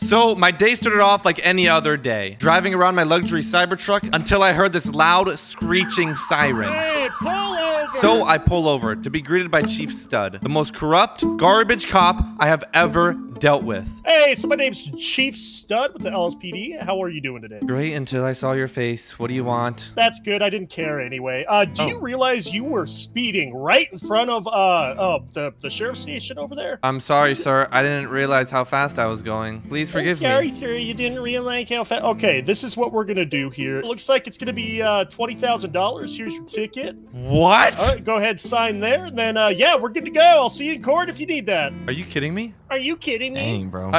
So my day started off like any other day, driving around my luxury Cybertruck until I heard this loud screeching siren. Hey, pull over! So I pull over to be greeted by Chief Stud, the most corrupt garbage cop I have ever dealt with. Hey, so my name's Chief Stud with the LSPD. How are you doing today? Great until I saw your face. What do you want? That's good. I didn't care anyway. Do you realize you were speeding right in front of the sheriff's station over there? I'm sorry, sir. I didn't realize how fast I was going. Please forgive me. Sorry, sir. You didn't realize how fast. Okay, this is what we're gonna do here. It looks like it's gonna be $20,000. Here's your ticket. What? All right, go ahead, sign there. And then yeah, we're good to go. I'll see you in court if you need that. Are you kidding me? Are you kidding me? Dang, bro.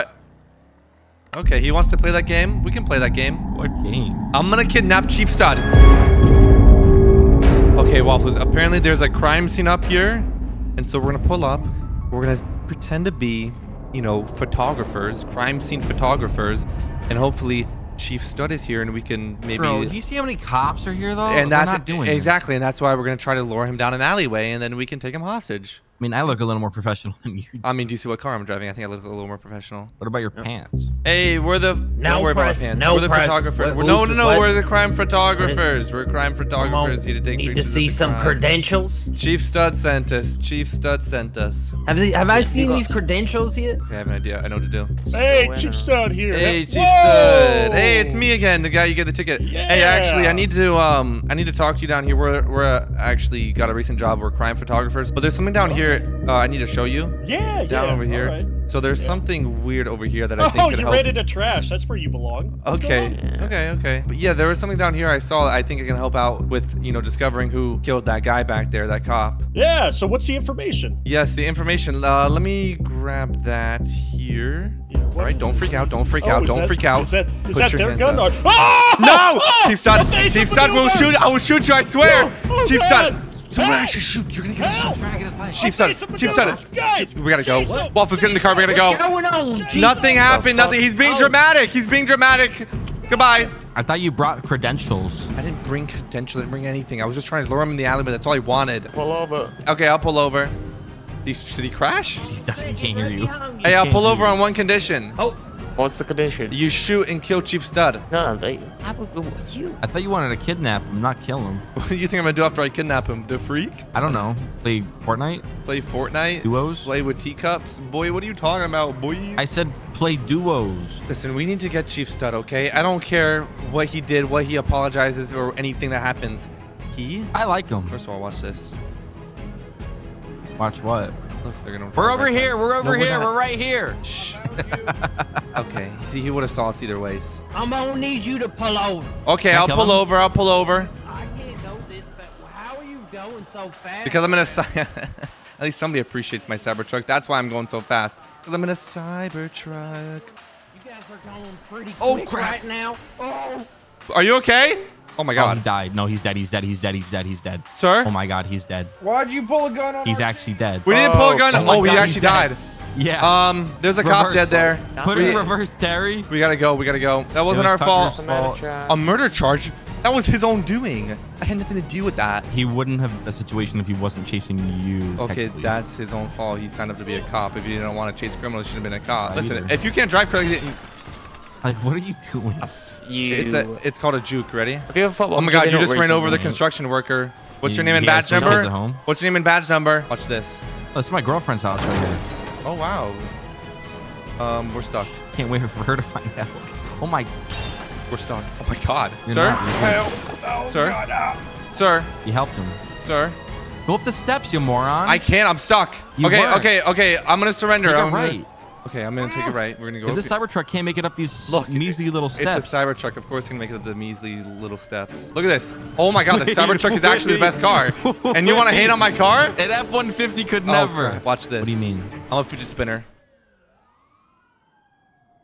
Okay, he wants to play that game. We can play that game. What game? I'm gonna kidnap Chief Stud. Okay, Waffles, apparently there's a crime scene up here. And so we're gonna pull up. We're gonna pretend to be, you know, photographers, crime scene photographers. And hopefully Chief Stud is here and we can maybe... Bro, do you see how many cops are here, though? And that's not doing exactly this. And that's why we're gonna try to lure him down an alleyway and then we can take him hostage. I mean, I look a little more professional than you do. I mean, do you see what car I'm driving? I think I look a little more professional. What about your pants? Hey, we're the... No press, about pants. No we're the press. Photographers. No, we're the crime photographers. We're crime photographers here to take pictures. Need to see some credentials? Chief Stud sent us. Chief Stud sent us. Have I seen these credentials yet? Okay, I have an idea. I know what to do. Hey, Chief Stud here. Hey, Chief Stud. Hey, it's me again, the guy you get the ticket. Yeah. Hey, actually, I need to talk to you down here. We're actually got a recent job. We're crime photographers, but there's something down here. I need to show you. Yeah, over here. Right. So there's something weird over here that I think could help. Oh, you raided a trash. That's where you belong. Okay. But yeah, there was something down here I saw that I think it can help out with, you know, discovering who killed that guy back there, that cop. Yeah, so what's the information? Yes, the information. Let me grab that here. Yeah, all right, don't freak out. Don't freak out. Don't freak out. Is that their gun? Or... Oh! No! Oh! Chief Stud. Chief Stud will shoot. I will shoot you, I swear. Oh, Chief Stud. Someone actually shoot. You're gonna get shot. Chief Stud. We gotta go. Waffles, get in the car. We gotta go. What's going on? Nothing happened. Nothing. He's being dramatic. He's being dramatic. Goodbye. I thought you brought credentials. I didn't bring credentials. I didn't bring anything. I was just trying to lure him in the alley, but that's all I wanted. Pull over. Okay, I'll pull over. Did he crash? He can't hear you. Hey, I'll pull over on one condition. Oh. What's the condition? You shoot and kill Chief Stud. No, I thought you wanted to kidnap him, not kill him. What do you think I'm gonna do after I kidnap him? The freak? I don't know. Play Fortnite? Play Fortnite? Duos? Play with teacups? Boy, what are you talking about, boy? I said play duos. Listen, we need to get Chief Stud, okay? I don't care what he did, what he apologizes, or anything that happens. I like him. First of all, watch this. Watch what? Look, we're over here. We're over here. We're right here. Shh. Okay. See, he would have saw us either ways. I'm gonna need you to pull over. Okay, I'll pull over. I'll pull over. I can't know this. How are you going so fast? Because I'm gonna. At least somebody appreciates my Cybertruck. That's why I'm going so fast. Because I'm in a Cybertruck. You guys are going pretty quick right now. Oh. Are you okay? Oh my God! Oh, he died. No, he's dead. He's dead. He's dead. He's dead. He's dead. Sir? Oh my God, he's dead. Why'd you pull a gun on? He's actually dead. We didn't pull a gun. Oh, he actually died. Yeah. There's a cop dead there. Put it in reverse, Terry. We gotta go. We gotta go. That wasn't our fault. A murder charge. That was his own doing. I had nothing to do with that. He wouldn't have a situation if he wasn't chasing you. Okay, that's his own fault. He signed up to be a cop. If he didn't want to chase criminals, he should have been a cop. Listen, if you can't drive correctly. Like, what are you doing? It's called a juke. Ready? Oh my God! You just ran over the construction worker. What's your name and badge number? What's your name and badge number? Watch this. Oh, this is my girlfriend's house right here. Oh wow. We're stuck. Can't wait for her to find out. Oh my. We're stuck. Oh my God. Sir? Sir? Sir? You helped him. Sir? Go up the steps, you moron. I can't. I'm stuck. Okay. I'm gonna surrender. You're right. Okay, I'm gonna take it right. We're gonna go. This Cybertruck can't make it up these measly little steps. It's a Cybertruck. Of course, it can make it up the measly little steps. Look at this. Oh my God, the Cybertruck is actually the best car. And you want to hate on my car? An F-150 could never. Crap. Watch this. What do you mean? I'm a fidget spinner.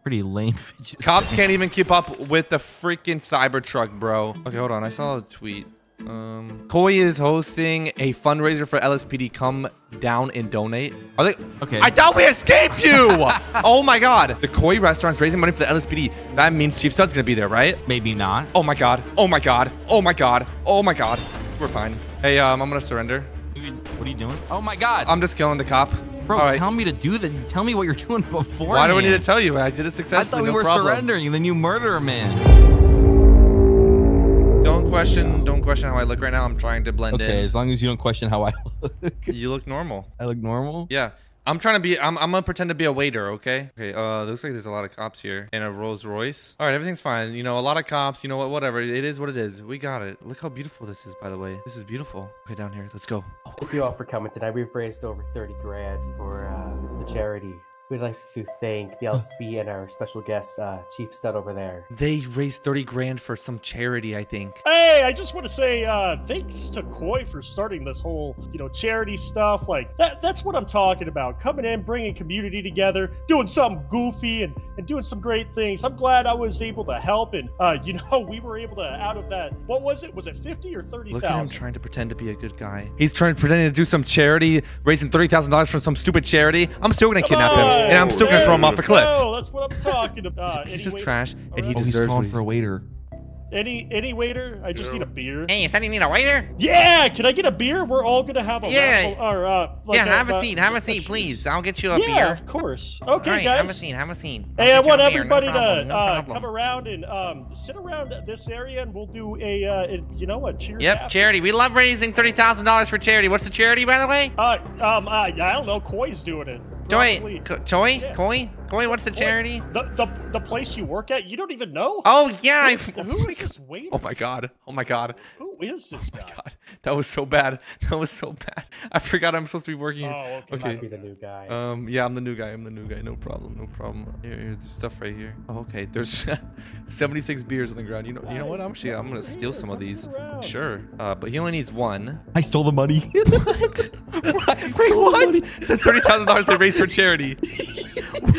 Pretty lame fidget spinner. Cops can't even keep up with the freaking Cybertruck, bro. Okay, hold on. I saw a tweet. Koi is hosting a fundraiser for LSPD. Come down and donate. Are they okay? I thought we escaped you. Oh my God. The Koi restaurant's raising money for the LSPD. That means Chief Stud's gonna be there, right? Maybe not. Oh my God. Oh my God. Oh my God. Oh my God. We're fine. Hey, I'm gonna surrender. What are you doing? Oh my God. I'm just killing the cop. Bro, right. Tell me to do that. Tell me what you're doing before. Why do we need to tell you? I did it successfully. I thought we were surrendering, and then you murder a man. Don't question how I look right now. I'm trying to blend in. Okay, as long as you don't question how I look. You look normal. I look normal? Yeah. I'm trying to be, I'm gonna pretend to be a waiter, okay? Okay, looks like there's a lot of cops here. And a Rolls Royce. All right, everything's fine. You know, a lot of cops, you know what, whatever. It is what it is. We got it. Look how beautiful this is, by the way. This is beautiful. Okay, down here, let's go. Oh, thank you all for coming tonight. We've raised over 30 grand for the charity. We'd like to thank the LSPD and our special guest, Chief Stud over there. They raised 30 grand for some charity, I think. Hey, I just want to say thanks to Koi for starting this whole, you know, charity stuff. Like, that's what I'm talking about. Coming in, bringing community together, doing something goofy and doing some great things. I'm glad I was able to help. And, you know, we were able to, out of that, what was it? Was it 50 or 30,000? Look at him trying to pretend to be a good guy. He's trying to pretend to do some charity, raising $30,000 for some stupid charity. I'm still going to kidnap him. And I'm still gonna throw him off a cliff. No, that's what I'm talking about. He's a piece of trash, and he deserves. He's calling for a waiter. Any waiter? I just need a beer. Hey, you said you need a waiter? Yeah, can I get a beer? We're all gonna have a raffle, or, like have a seat, please. I'll get you a beer. Yeah, of course. Okay, right, guys. Have a seat, have a seat. Hey, I want everybody to come around and sit around this area, and we'll do a, you know, a cheers. Yep, after. Charity. We love raising $30,000 for charity. What's the charity, by the way? I don't know. Koi's doing it. Koi, what's the charity? The place you work at? You don't even know? Oh, yeah. Who is this waiter? Oh, my God. Oh, my God. Who is this guy? Oh, my God. That was so bad. That was so bad. I forgot I'm supposed to be working here. Oh, okay. Might be the new guy. Yeah, I'm the new guy. I'm the new guy. No problem. No problem. Here's the stuff right here. Oh, okay. There's 76 beers on the ground. You know what? Actually, I'm going to steal some of these. Sure. But he only needs one. I stole the money. What? I stole the money. The $30,000 they raised for charity.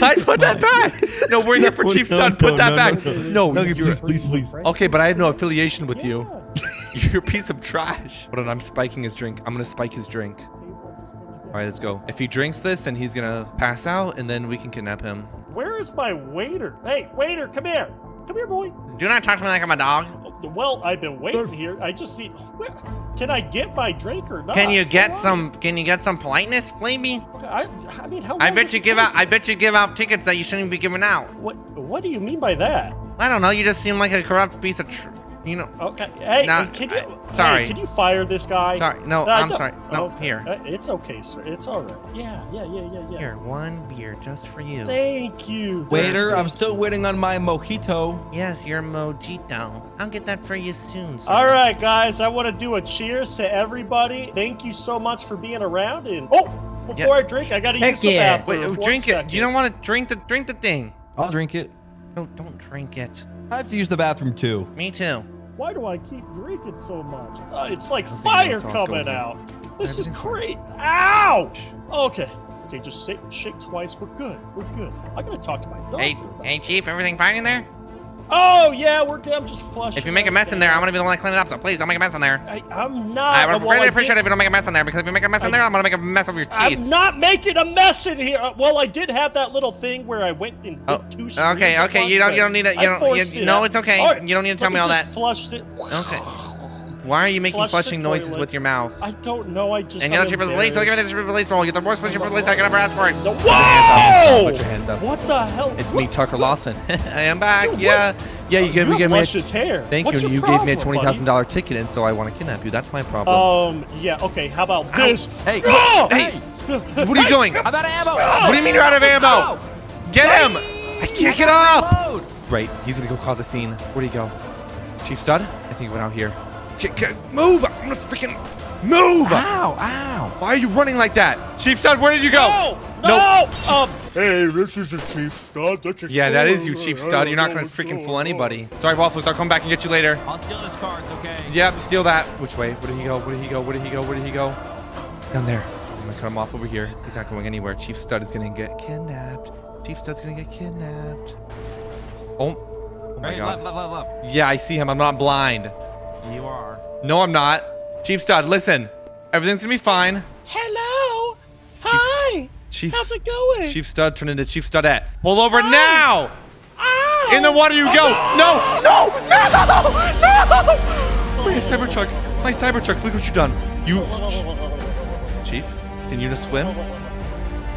What? Put that back. No, we're here for Chief Stud. Put that back. No, please, please, please. Okay, but I have no affiliation with you. You're a piece of trash. Hold on, I'm spiking his drink. I'm gonna spike his drink. All right, let's go. If he drinks this, and he's gonna pass out, and then we can kidnap him. Where is my waiter? Hey, waiter, come here. Come here, boy. Do not talk to me like I'm a dog. Well, I've been waiting here. I just need. Can I get my drink or not? Can you get some? Can you get some politeness, maybe? I mean, how? I bet you give out. I bet you give out tickets that you shouldn't be giving out. What do you mean by that? I don't know. You just seem like a corrupt piece of. You know. Okay. Hey, now, can you? Sorry. Hey, can you fire this guy? Sorry. No, I'm sorry. No, okay. Here. It's okay, sir. It's all right. Yeah. Here, one beer just for you. Thank you. Waiter, I'm still waiting on my mojito. Yes, your mojito. I'll get that for you soon, sir. All right, guys. I want to do a cheers to everybody. Thank you so much for being around. And before I drink, I gotta use the bathroom. Wait, drink it. You don't want to drink the thing. I'll drink it. No, don't drink it. I have to use the bathroom too. Me too. Why do I keep drinking so much? It's like fire coming out. This is great. Ouch! Okay. Okay, just shake twice. We're good. We're good. I gotta talk to my doctor. Hey, Chief, everything fine in there? Oh, yeah, we're good. I'm just flushing. If you make a mess in there, I'm gonna be the one that clean it up, so please don't make a mess in there. I'm not. I would really appreciate it if you don't make a mess in there, because if you make a mess in there, I'm gonna make a mess of your teeth. I'm not making a mess in here. Well, I did have that little thing where I went and did two screens. Okay, you don't need to, no, it's okay. Right, you don't need to tell me all that. Flushed it. Okay. Why are you making flushing noises with your mouth? I don't know. I just. And you're the chief of the police. Look at this release roll. You're the worst chief of the police I could ever ask for. Whoa! Put your hands up. What the hell? It's me, Tucker Lawson. I am back. Dude, yeah. What? Yeah, you gave me a, hair. Thank What's you. You problem, gave me a $20,000 ticket, and so I want to kidnap you. That's my problem. Yeah. Okay. How about this? Hey. Oh! Hey. What are you doing? I'm out of ammo. What do you mean you're out of ammo? Get him! I can't get up. Great. He's gonna go cause a scene. Where do you go? Chief Stud? I think he went out here. Move! I'm gonna freaking move! Ow! Ow! Why are you running like that, Chief Stud? Where did you go? No! Hey, this is Chief Stud. Yeah, that is you, Chief Stud. You're not gonna freaking fool anybody. Sorry, Waffles. I'll come back and get you later. I'll steal this car. It's okay. Yep, steal that. Which way? Where did he go? Where did he go? Where did he go? Where did he go? Down there. I'm gonna cut him off over here. He's not going anywhere. Chief Stud is gonna get kidnapped. Chief Stud's gonna get kidnapped. Oh my God! Yeah, I see him. I'm not blind. You are. No, I'm not. Chief Stud, listen. Everything's gonna be fine. Hello. Hi. Chief, how's it going? Chief Stud turned into Chief Studette. Pull over now. Ow. In the water you go. No. My Cybertruck. My Cybertruck. Look what you've done. Chief, can you just swim?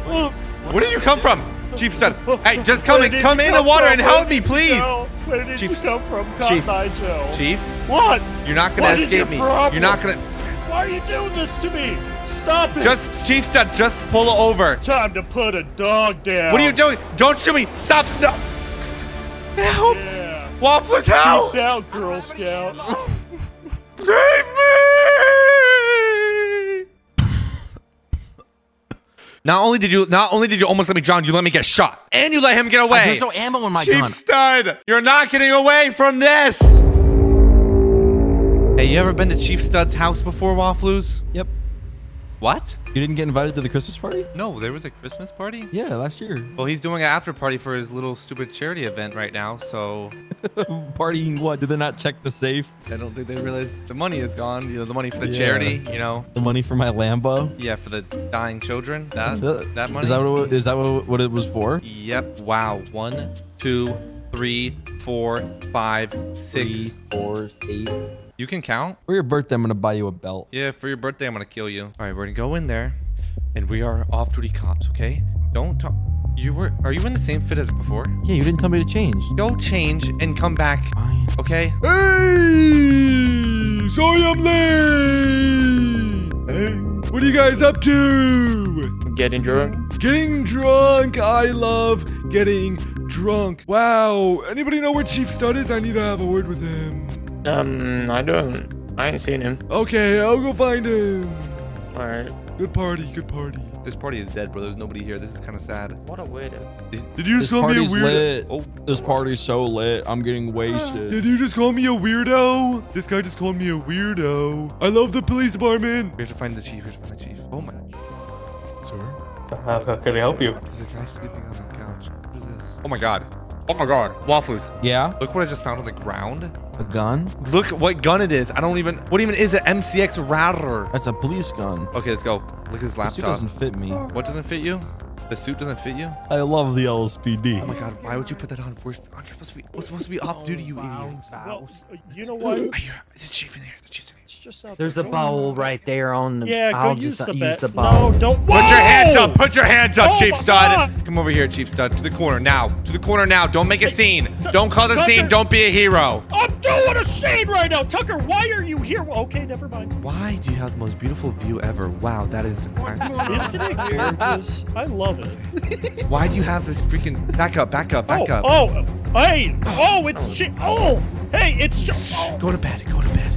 Where did you come from? Chief Stud. Hey, just come in the water and help me, please. Where did you come from? Chief. What? You're not gonna escape me. You're not gonna. Why are you doing this to me? Stop it. Just Chief Stud, just pull over. Time to put a dog down. What are you doing? Don't shoot me. Stop. No. Help. Yeah. Wafflers, help. Peace out, Girl Scout. Save me! Not only did you almost let me drown, you let me get shot, and you let him get away. There's no ammo in my gun. Chief Stud, you're not getting away from this. Hey, you ever been to Chief Stud's house before, Wafflers? Yep. What? You didn't get invited to the Christmas party? No, there was a Christmas party? Yeah, last year. Well, he's doing an after party for his little stupid charity event right now, so... Partying what? Did they not check the safe? I don't think they realized the money is gone. You know, the money for the charity, you know. The money for my Lambo? Yeah, for the dying children. That money. Is that what it was for? Yep. Wow. 1, 2, 3, 4, 5, 6, 4, 8... You can count. For your birthday, I'm going to buy you a belt. Yeah, for your birthday, I'm going to kill you. All right, we're going to go in there, and we are off-duty cops, okay? Don't talk. Are you in the same fit as before? Yeah, you didn't tell me to change. Go change and come back, fine. Okay? Hey, sorry I'm late. Hey. What are you guys up to? Getting drunk. Getting drunk. I love getting drunk. Wow. Anybody know where Chief Stud is? I need to have a word with him. I ain't seen him. Okay, I'll go find him. All right. Good party, good party. This party is dead, bro. There's nobody here. This is kind of sad. What a weirdo. Did you just call me a weirdo? Oh, this party's so lit. I'm getting wasted. Did you just call me a weirdo? This guy just called me a weirdo. I love the police department. We have to find the chief. We have to find the chief. Oh my. Sir? How can I help you? There's a guy sleeping on the couch. What is this? Oh my god. Oh my god. Wafflers. Yeah? Look what I just found on the ground. A gun? Look what gun it is. I don't even... What even is an MCX Rattler? That's a police gun. Okay, let's go. Look at his laptop. The suit doesn't fit me. What doesn't fit you? The suit doesn't fit you? I love the LSPD. Oh my god, why would you put that on? We're supposed to be off duty, you idiot. Well, you know what? There's a chief in here. It's just out there. There's a bowl right there on the... Yeah, I'll just use the bowl. No, don't... Whoa! Put your hands up. Put your hands up, Chief Stud. God. Come over here, Chief Stud. To the corner now. To the corner now. Don't make a scene. Don't cause a scene. Don't be a hero. I'm doing a scene right now. Tucker, why are you here? Okay, never mind. Why do you have the most beautiful view ever? Wow, that is... Isn't it gorgeous? I love... Why do you have this freaking back up? Oh, hey! Oh, it's shit! Oh, hey, it's just go to bed.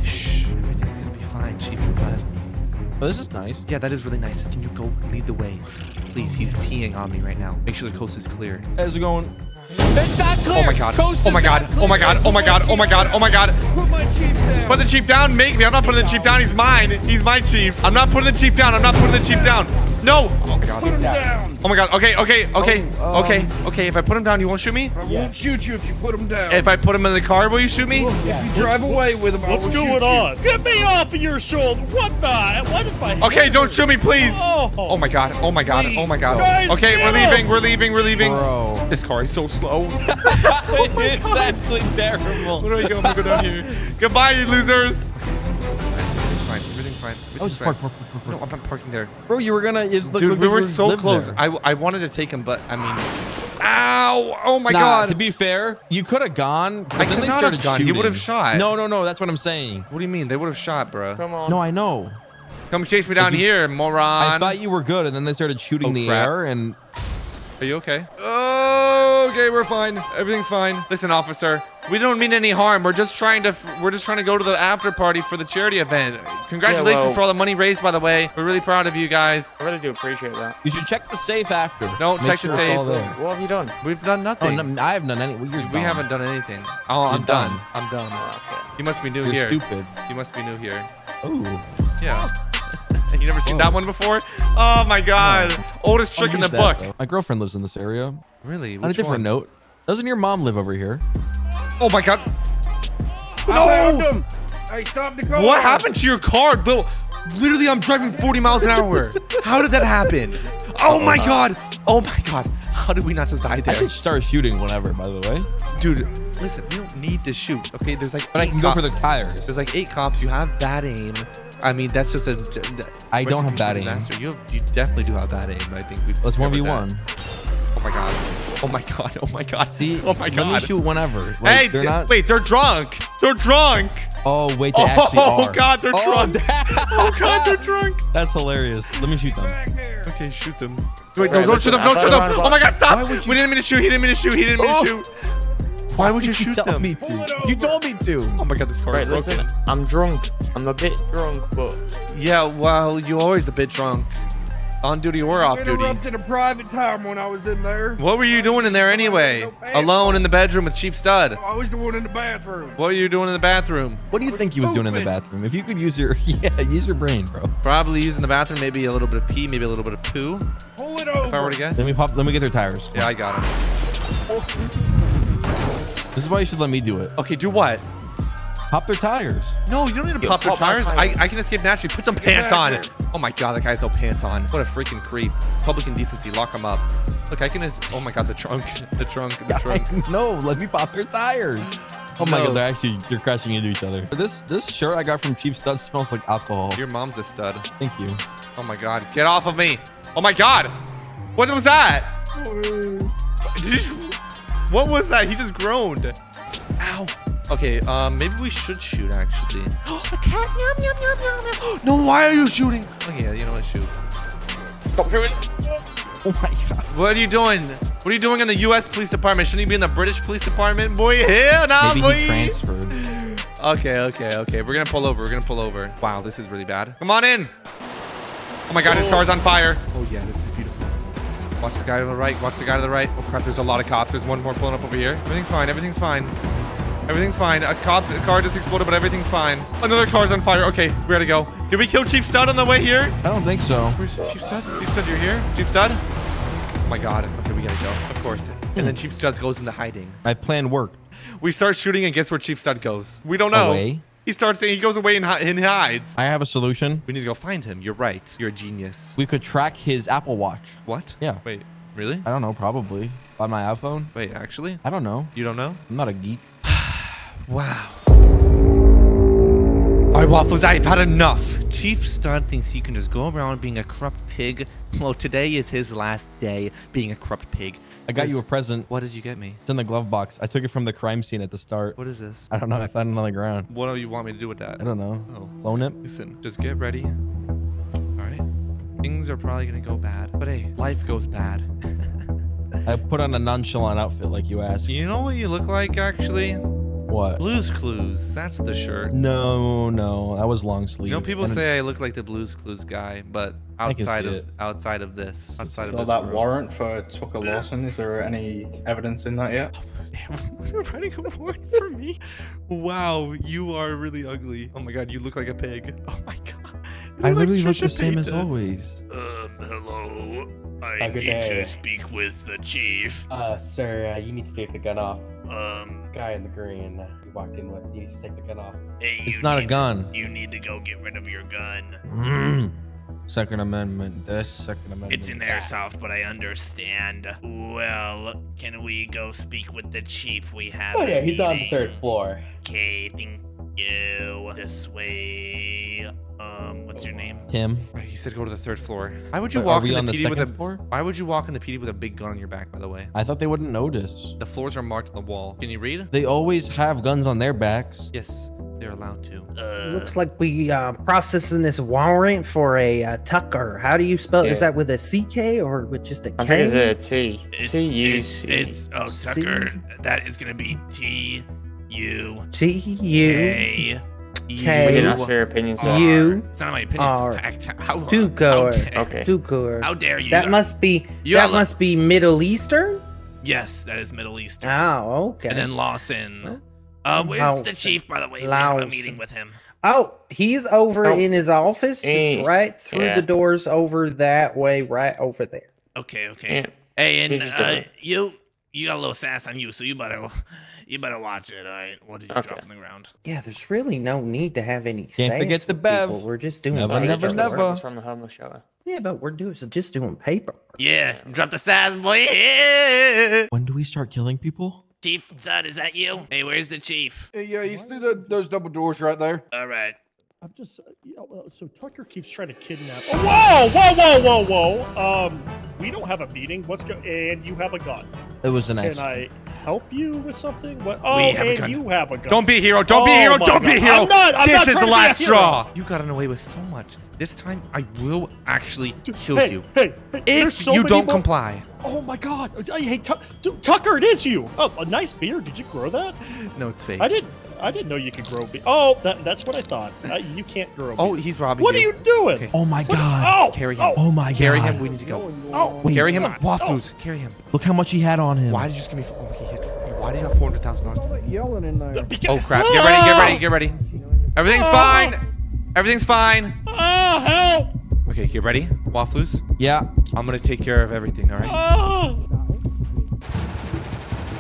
Shh, everything's gonna be fine, Chief Stud. Oh, this is nice. Yeah, that is really nice. Can you go lead the way, please? He's peeing on me right now. Make sure the coast is clear. How's it going? It's not clear. Oh my god! Oh my god! Put my chief down. Put the chief down. Make me. I'm not putting the chief down. He's mine. He's my chief. I'm not putting the chief down. No! Oh my god. Put him down. Oh my god. Okay. If I put him down, you won't shoot me? I won't shoot you if you put him down. If I put him in the car, will you shoot me? Yeah. If you drive away with him, I'll shoot you. What's going on? Get me off of your shoulder. What the? Why does my head? Okay, don't shoot me, please. Oh my god. Please. Okay, we're leaving. Bro. This car is so slow. It's actually terrible. Where are we going? We'll go down here. Goodbye, you losers. Fine. Oh, just park. No, I'm not parking there. Bro, you were gonna... Dude, we were so close. I wanted to take him, but I mean... Ow! Oh my god. To be fair, you could have gone. I could not have gone. You would have shot. No. That's what I'm saying. What do you mean? They would have shot, bro. Come on. No, I know. Come chase me down here, moron. I thought you were good, and then they started shooting the air, and... Are you okay? Okay, we're fine. Everything's fine. Listen, officer, we don't mean any harm. We're just trying to go to the after party for the charity event. Congratulations for all the money raised, by the way. We're really proud of you guys. I really do appreciate that. You should check the safe after. Don't check the safe. What have you done? We've done nothing. Oh, no, I haven't done anything. We haven't done anything. Oh, I'm done. I'm done. You must be new here. You're stupid. You must be new here. Ooh. Yeah. You never seen that one before? Oh my god. Oldest trick in the book. Though. My girlfriend lives in this area. Really? On a different note. Doesn't your mom live over here? Oh my god. No! I stopped the car. What happened to your car? Literally, I'm driving 40 miles an hour. How did that happen? Oh my god. Oh my god. How did we not just die there? I can start shooting whenever, by the way. Dude, listen, we don't need to shoot. Okay, there's like... But I can go for the tires. There's like 8 cops. You have bad aim. I mean, that's just a... I don't have bad aim. You definitely do have bad aim, I think. Let's 1v1. Oh, my God. Oh, my God. Oh, my God. See? Oh, my God. Let me shoot whenever. Like, hey, they're not... Wait, they're drunk. They're drunk. Oh, wait, they actually are. God, they're drunk. Oh, God, they're drunk. That's hilarious. Let me shoot them. Okay, shoot them. Wait, no, don't shoot them. Don't shoot them. Oh, my God, stop. We didn't mean to shoot. He didn't mean to shoot. He didn't mean to shoot. Why would you shoot them? Me to. You told me to. Oh my God, this car is broken. Listen, I'm drunk. I'm a bit drunk, but... Yeah, well, you're always a bit drunk. On duty or off duty. I interrupted a private time when I was in there. What were you doing in there anyway? Alone in the bedroom with Chief Stud. I was doing in the bathroom. What were you doing in the bathroom? What do you think he was doing in the bathroom? If you could use your... Yeah, use your brain, bro. Probably using the bathroom, maybe a little bit of pee, maybe a little bit of poo. Pull it over. If I were to guess. Let me get their tires. Yeah, I got him. This is why you should let me do it. Okay, do what? Pop their tires. No, you don't need to pop their tires. I can escape naturally. Put some pants on. Oh my God, that guy's no pants on. What a freaking creep. Public indecency. Lock him up. Look, I can oh my God, the trunk. The trunk. The trunk. No, let me pop their tires. Oh my God, they're actually, you're crashing into each other. This shirt I got from Chief Stud smells like alcohol. Your mom's a stud. Thank you. Oh my God, get off of me. Oh my God. What was that? What was that? He just groaned. Ow. Okay, maybe we should shoot, actually. A cat? Yum, yum, yum, yum, yum. No, why are you shooting? Okay, yeah, you know what? Shoot. Stop shooting. Oh, my God. What are you doing? What are you doing in the U.S. Police Department? Shouldn't you be in the British Police Department? Boy, hell nah, boy. Maybe he transferred. Okay. We're going to pull over. Wow, this is really bad. Come on in. Oh, my God, his car's on fire. Oh, yeah, this is beautiful. Watch the guy to the right. Oh, crap. There's a lot of cops. There's one more pulling up over here. Everything's fine. Everything's fine. A car just exploded, but everything's fine. Another car's on fire. Okay, we gotta go. Did we kill Chief Stud on the way here? I don't think so. Where's Chief Stud? Chief Stud, you're here? Chief Stud? Oh, my God. Okay, we gotta go. Of course. And then Chief Stud goes into hiding. My plan worked. We start shooting, and guess where Chief Stud goes? We don't know. Away? He goes away and hides. I have a solution. We need to go find him. You're right. You're a genius. We could track his Apple Watch. What? Yeah. Wait, really? I don't know. Probably. By my iPhone. Wait, actually? I don't know. You don't know? I'm not a geek. Wow. All right, Waffles, I've had enough. Chief Stud thinks he can just go around being a corrupt pig. Well, today is his last day being a corrupt pig. I got you a present. What did you get me? It's in the glove box. I took it from the crime scene at the start. What is this? I don't know. I found it on the ground. What do you want me to do with that? I don't know. Oh. Clone it? Listen, just get ready. All right. Things are probably going to go bad. But hey, life goes bad. I put on a nonchalant outfit like you asked. You know what you look like, actually? What? Blue's Clues. That's the shirt. No, that was long sleeve. You know, people say I look like the Blue's Clues guy, but outside of this. That room. Warrant for Tucker Lawson. Is there any evidence in that yet? They're writing a warrant for me. Wow, you are really ugly. Oh my God, you look like a pig. Oh my God. I literally look the same as always. Hello. I need to speak with the chief. Sir, you need to take the gun off. Guy in the green you walked in with, you need to take the gun off. It's not a gun. You need to go get rid of your gun. Second Amendment, It's an airsoft, but I understand. Well, can we go speak with the chief? We have a meeting. He's on the third floor. Okay, thank you. This way. What's your name? Tim. Right, he said go to the third floor. Why would you walk in the PD with a floor? Why would you walk in the PD with a big gun on your back, by the way? I thought they wouldn't notice. The floors are marked on the wall. Can you read? They always have guns on their backs. Yes, they're allowed to. Looks like we processing this warrant for a Tucker. How do you spell? Is that with a CK or with just a K? I think it's a T. T-U-C. It's Tucker. C? That is gonna be T-U-K. We didn't ask for your opinion, so it's not my opinion. It's fact. How dare you? That must be. That must be Middle Eastern. Yes, that is Middle Eastern. Oh, okay. And then Lawson. Where's the chief, by the way? We have a meeting with him. Oh, he's over in his office, just right through the doors, over that way, right over there. Okay. Hey, and you got a little sass on you, so you better watch it. All right, what did you drop on the ground? Yeah, there's really no need to have any. Can't forget the bev. People. We're just doing paperwork. It's from the homeless shelter. Yeah, but we're just doing paperwork. Yeah, drop the sass, boy. Yeah. When do we start killing people? Chief Stud, is that you? Hey, where's the chief? Hey, yeah, he's through those double doors right there. All right. I'm just, you know, so Tucker keeps trying to kidnap. Oh, whoa! We don't have a meeting. What's going? And you have a gun. It was an accident. Can I help you with something? What? Oh, and you have a gun. Don't be a hero. Don't be a hero. Don't be a hero. This is the last straw. You gotten away with so much. This time, I will actually kill you. Hey, if you don't comply. Oh my God! Hey, Tucker, it is you. Oh, a nice beard. Did you grow that? No, it's fake. I didn't know you could grow beard. Oh, that's what I thought. You can't grow beard. Oh, he's robbing you. What are you doing? Okay. Oh my God! Oh, carry him. Oh my God! Carry him. We need to go. Oh, wait, carry him. Waffles. Carry him. Look how much he had on him. Why did you just give me? Oh, he had, why did you have $400,000? Yelling in there. Oh crap! Get ready! Get ready! Get ready! Everything's fine. Everything's fine. Oh, help! Okay, you ready? Waffles? Yeah. I'm gonna take care of everything, all right? Oh!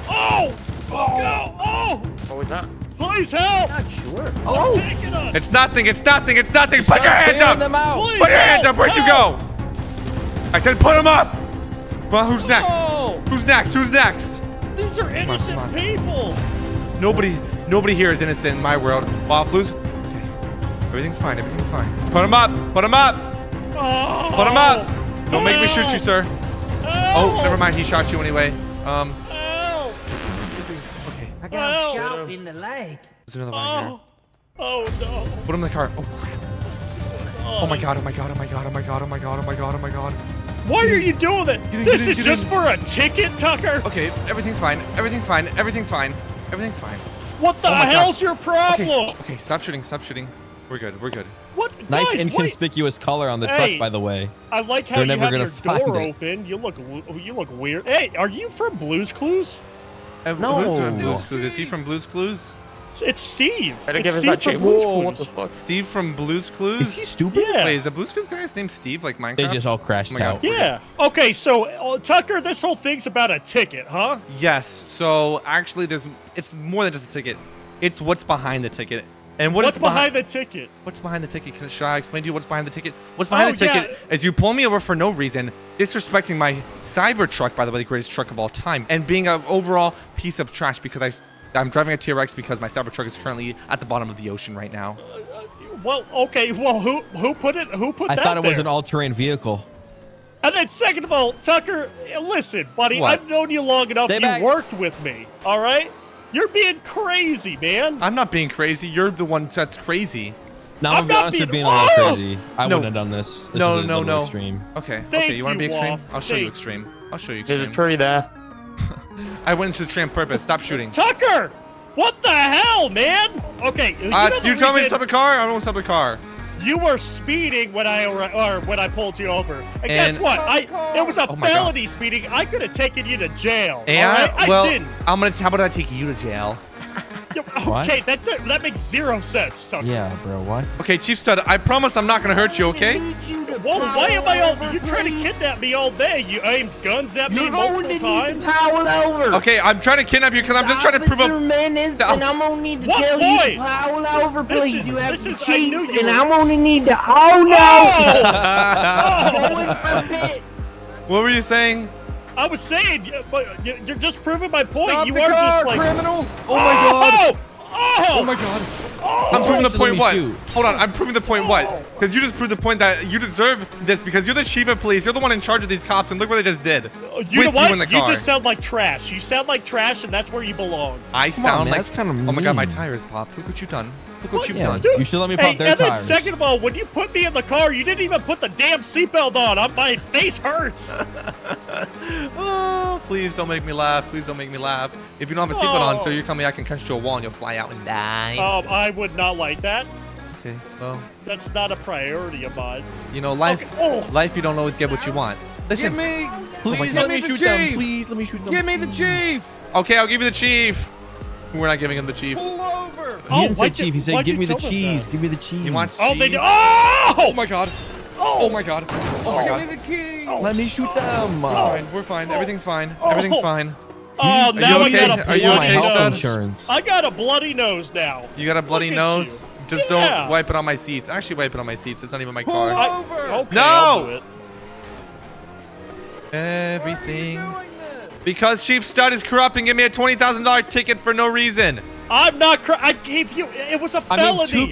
Oh! Oh! No. Oh! Oh, it's not. Please help! I'm not sure. Oh! They're taking us. It's nothing, it's nothing, it's nothing! Put your hands up! Put your hands up! Where'd you go? I said put them up! Well, who's next? Oh. Who's next? Who's next? These are innocent people! Nobody here is innocent in my world. Waffles? Everything's fine, everything's fine. Put him up! Put him up! Oh, put him up! Don't make me shoot you, sir. Oh, never mind, he shot you anyway. Okay. I got shot in the leg. There's another one here. Oh no. Put him in the car. Oh crap. Oh my God, oh my God, oh my God, oh my God, oh my God, oh my God, oh my God. Why are you doing that? This is just for a ticket, Tucker? Okay, everything's fine. Everything's fine. Everything's fine. Everything's fine. What the hell's your problem? Okay, stop shooting, stop shooting. We're good. We're good. What? Nice inconspicuous color on the truck, by the way. I like how you have your door open. You look weird. Hey, are you from Blue's Clues? No. Who's from Blue's Clues? Is he from Blue's Clues? It's Steve. It's Steve from Blue's Clues. What the fuck? Steve from Blue's Clues? Is he stupid? Yeah. Wait, is a Blue's Clues guy's name Steve? Like Minecraft? They just all crashed out. Yeah. Okay, so Tucker, this whole thing's about a ticket, huh? Yes. So actually, it's more than just a ticket. It's what's behind the ticket. And what's behind the ticket? What's behind the ticket? Should I explain to you what's behind the ticket? What's behind the ticket is you pull me over for no reason, disrespecting my Cybertruck, by the way, the greatest truck of all time, and being an overall piece of trash because I'm driving a TRX because my Cybertruck is currently at the bottom of the ocean right now. Well, okay. Well, who put it? Who put that? I thought it was an all-terrain vehicle. And then second of all, Tucker, listen, buddy, I've known you long enough. You worked with me, all right? You're being crazy, man. I'm not being crazy. You're the one that's crazy. No, I'm not being a little crazy. I wouldn't have done this. This is a little extreme. Okay. Okay. You want to be extreme? I'll show you extreme. I'll show you extreme. There's a tree there. I went into the tram purpose. Stop shooting. Tucker! What the hell, man? Okay. You tell me to stop a car? I don't want to stop a car. You were speeding when I pulled you over. And guess what? It was a felony speeding. I could have taken you to jail. And I didn't. How about I take you to jail? Okay, that makes zero sense, Tucker. Yeah, bro, what? Okay, Chief Stud, I promise I'm not going to hurt you, okay? Whoa, why am I you're trying to kidnap me all day. You aimed guns at me multiple times. Power over. Okay, I'm trying to kidnap you because I'm just trying to prove a... and I'm going to need to tell you to power over, please. You have to cheat, and I'm going to need to... Oh, no! What were you saying? I was saying, but you're just proving my point. Stop you are car, just like criminal. Oh my God! Oh my God! Oh, I'm proving the point. What? Shoot. Hold on. I'm proving the point. What? Because you just proved the point that you deserve this because you're the chief of police. You're the one in charge of these cops, and look what they just did. You know what? You just sound like trash. You sound like trash, and that's where you belong. I sound like. That's kind of mean. Oh my God! My tires popped. Look what you've done. Look what you've done. Dude. You should let me pop their tires. And then second of all, when you put me in the car, you didn't even put the damn seatbelt on. My face hurts. Oh, please don't make me laugh. Please don't make me laugh. If you don't have a seatbelt on, so you're telling me I can catch you a wall and you'll fly out and die. I would not like that. Okay, well. That's not a priority of mine. You know, life, you don't always get what you want. Listen. Please let me shoot them. Please let me shoot them. Give me the chief. Okay, I'll give you the chief. We're not giving him the chief. Pull over. He didn't say chief. He said, give me the cheese. Give me the cheese. He wants cheese. Oh, my God. Oh, my God. Oh, my God. Give me the king. Let me shoot them. Fine. We're fine. Everything's fine. Everything's fine. Oh, now I got a bloody nose. I got a bloody nose now. You got a bloody nose? Just don't wipe it on my seats. Actually, wipe it on my seats. It's not even my car. Pull over. Okay, I'll do it. Everything. Because Chief Stud is corrupt and gave me a $20,000 ticket for no reason. I'm not. I gave you. It was a felony. I mean,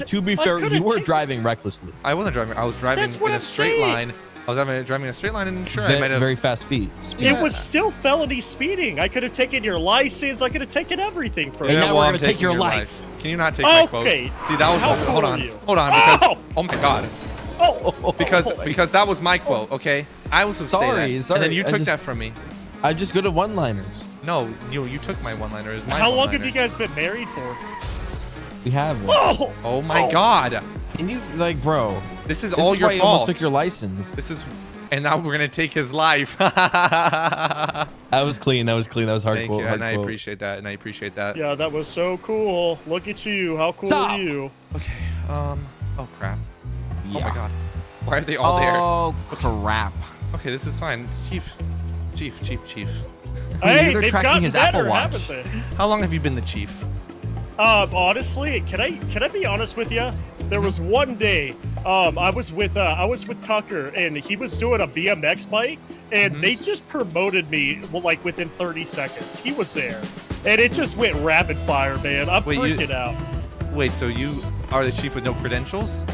to be fair, you were driving recklessly. I wasn't driving. I was driving in a straight line. I was driving in a straight line, and sure, I might have very fast feet. It was still felony speeding. I could have taken your license. I could have taken everything from you. And now we're gonna take your life. Can you not take my quotes? Okay. See, that was hold on. Because, oh my god. Oh. Because that was my quote. Okay. I was sorry. And then you took that from me. I just go to one-liners. No, you took my one-liner. How long have you guys been married for? We have one. Oh, oh my god. And you, like, bro. This is all your fault. You almost took your license. This is, and now we're going to take his life. That was clean. That was clean. That was hard. Thank you. And I appreciate that. And I appreciate that. Yeah, that was so cool. Look at you. How cool are you? Okay. Oh, crap. Yeah. Oh, my god. Why are they all there? Oh, crap. Okay, this is fine. Chief. Hey, they're tracking his Apple Watch. How long have you been the chief? Honestly, can I be honest with you? There was one day, I was with Tucker, and he was doing a BMX bike, and they just promoted me like within 30 seconds. He was there, and it just went rapid fire, man. I'm freaking out. Wait, so you are the chief with no credentials?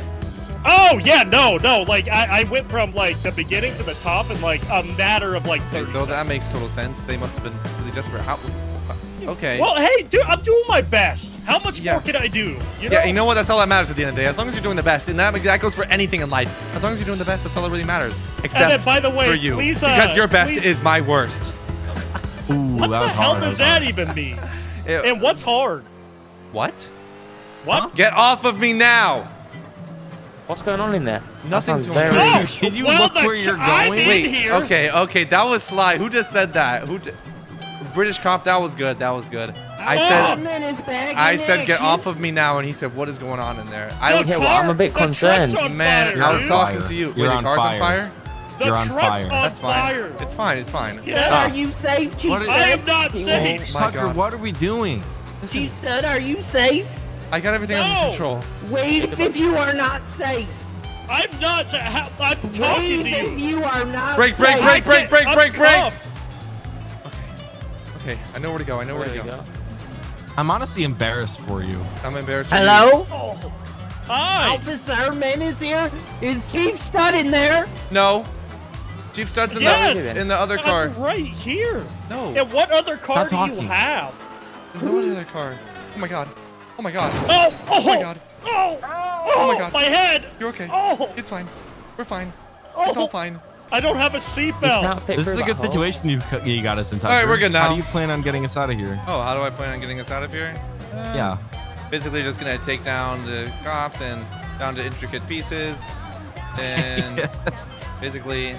Oh, yeah, no. Like, I went from, like, the beginning to the top in, like, a matter of, like, 30 seconds. That makes total sense. They must have been really desperate. Okay. Well, hey, dude, I'm doing my best. How much more can I do? You know? You know what? That's all that matters at the end of the day. As long as you're doing the best. And that goes for anything in life. As long as you're doing the best, that's all that really matters. Except and then, by the way, for you. Please, because your best is my worst. Ooh, what the hell does that even mean? And what's hard? What? What? Huh? Get off of me now. What's going on in there? Nothing's going on. Can you look where you're going? Wait, okay, that was sly. Who just said that? British cop, that was good. That was good. I said, get off of me now, and he said, what is going on in there? I was I'm a bit concerned. Man, I was talking to you. Wait, the car's on fire? The truck's on fire. That's fine. It's fine. It's fine. Are you safe, Chief Stud? I am not safe. Tucker, what are we doing? Chief Stud, are you safe? I got everything under control. Wait, if you are not safe. I'm not. I'm talking to you. If you are not safe. Break. Okay, I know where to go. I know where to go. I'm honestly embarrassed for you. I'm embarrassed for you. Hello? Oh. Hi. Officer Menace here. Is Chief Stud in there? No. Chief Stud's in, in the other car. I'm right here. No. And what other car do you have? What other car? Oh, my god. Oh my god. Oh my god. My head. You're okay. Oh. It's fine. We're fine. Oh. It's all fine. I don't have a seatbelt. This is a good situation you got us in time. All right, we're good now. How do you plan on getting us out of here? Oh, how do I plan on getting us out of here? Yeah. Basically just going to take down the cops and down to intricate pieces. And basically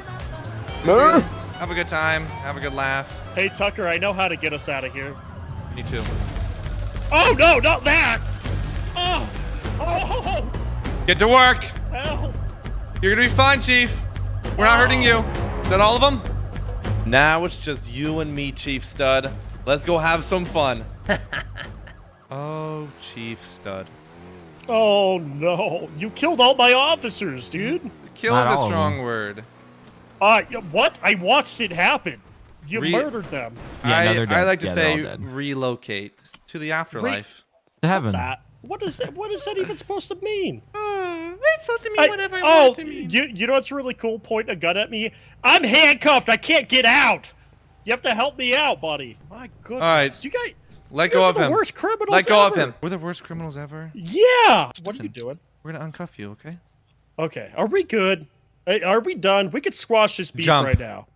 have a good time. Have a good laugh. Hey, Tucker, I know how to get us out of here. Me too. Oh no, not that! Oh, Get to work. Ow. You're gonna be fine, Chief. We're not hurting you. Is that all of them? Now it's just you and me, Chief Stud. Let's go have some fun. Oh, Chief Stud. Oh no, you killed all my officers, dude. Kill is a strong word. What? I watched it happen. You murdered them. Yeah, I like to say relocate. To the afterlife. To heaven. What is that even supposed to mean? It's supposed to mean whatever I want it to mean. You know what's really cool? Point a gun at me. I'm handcuffed. I can't get out. You have to help me out, buddy. My goodness. All right. You guys, let go of him. We're the worst criminals ever. Let go of him. We're the worst criminals ever? Yeah. What are you doing? We're going to uncuff you, okay? Okay. Are we good? Are we done? We could squash this beef right now.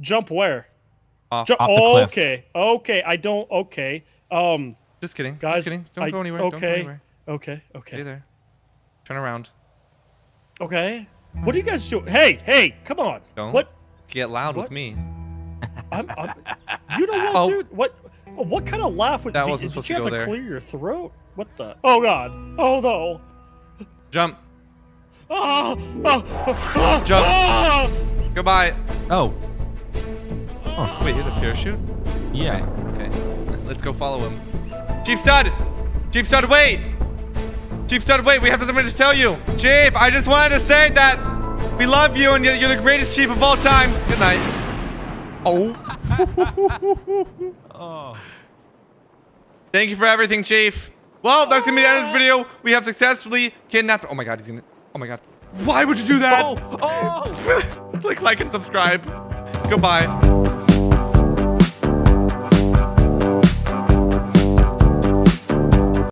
Jump where? Off the cliff. Okay. Just kidding. Guys, just kidding. Don't go anywhere. Okay. Don't go anywhere. Okay. Stay there. Turn around. Okay. What do you guys do? Hey, come on. Don't get loud with me. I'm you know what, dude? What kind of laugh would you supposed to go there? Clear your throat? What the? Oh god. Oh no. Jump. Jump. Goodbye. Oh. Wait, here's a parachute? Yeah. Okay. Let's go follow him. Chief Stud! Chief Stud, wait! Chief Stud, wait, we have something to tell you. Chief, I just wanted to say that we love you and you're the greatest chief of all time. Good night. Oh. Thank you for everything, Chief. Well, that's gonna be the end of this video. We have successfully kidnapped. Oh my God, he's gonna. Oh my God. Why would you do that? Oh. Click like and subscribe. Goodbye.